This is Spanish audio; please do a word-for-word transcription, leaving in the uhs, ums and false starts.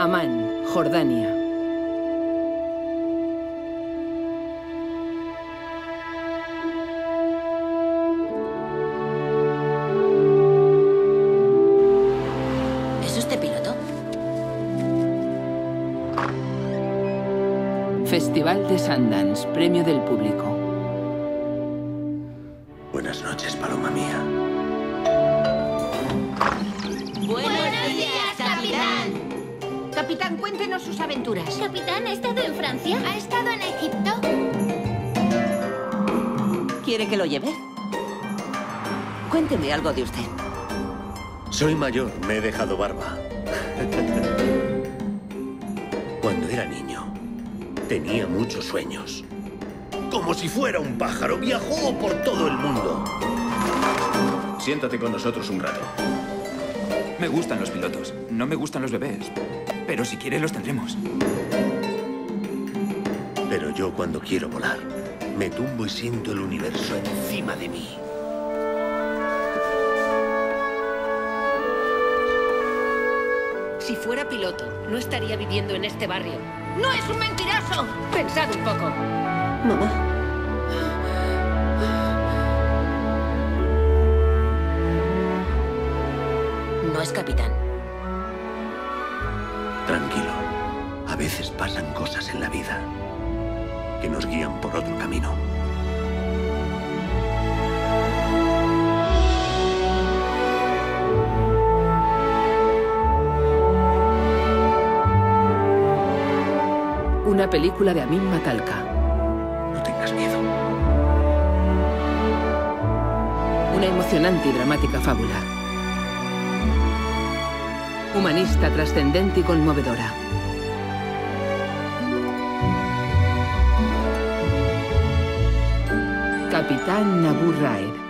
Amán, Jordania. ¿Es usted piloto? Festival de Sundance, premio del público. Buenas noches, Paloma Mía. Buenos días, Capitán. Capitán, cuéntenos sus aventuras. Capitán, ¿ha estado en Francia? ¿Ha estado en Egipto? ¿Quiere que lo lleve? Cuénteme algo de usted. Soy mayor, me he dejado barba. Cuando era niño, tenía muchos sueños. Como si fuera un pájaro, viajó por todo el mundo. Siéntate con nosotros un rato. Me gustan los pilotos, no me gustan los bebés. Pero si quieres los tendremos. Pero yo cuando quiero volar, me tumbo y siento el universo encima de mí. Si fuera piloto, no estaría viviendo en este barrio. ¡No es un mentiroso! Pensad un poco. Mamá. No es capitán. Tranquilo. A veces pasan cosas en la vida que nos guían por otro camino. Una película de Amin Matalka. Una emocionante y dramática fábula. Humanista, trascendente y conmovedora. Capitán Abu Raed.